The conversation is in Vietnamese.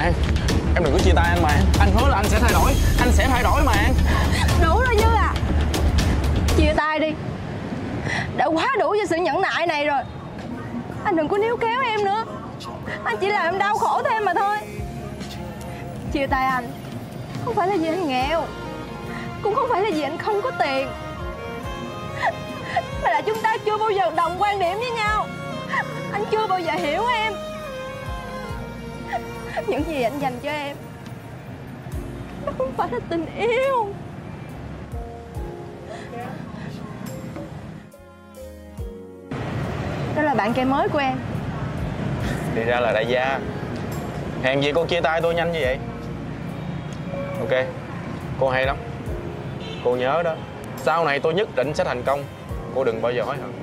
An, em đừng có chia tay anh mà. Anh hứa là anh sẽ thay đổi. Anh sẽ thay đổi mà An. Đủ rồi chứ à. Chia tay đi. Đã quá đủ cho sự nhẫn nại này rồi. Anh đừng có níu kéo em nữa. Anh chỉ làm em đau khổ thêm mà thôi. Chia tay anh không phải là vì anh nghèo, cũng không phải là vì anh không có tiền, mà là chúng ta chưa bao giờ đồng quan điểm với nhau. Anh chưa bao giờ hiểu em. Những gì anh dành cho em nó không phải là tình yêu. Đó là bạn kê mới của em. Thì ra là đại gia. Hèn gì cô chia tay tôi nhanh như vậy. Ok, cô hay lắm. Cô nhớ đó, sau này tôi nhất định sẽ thành công. Cô đừng bao giờ hối hận.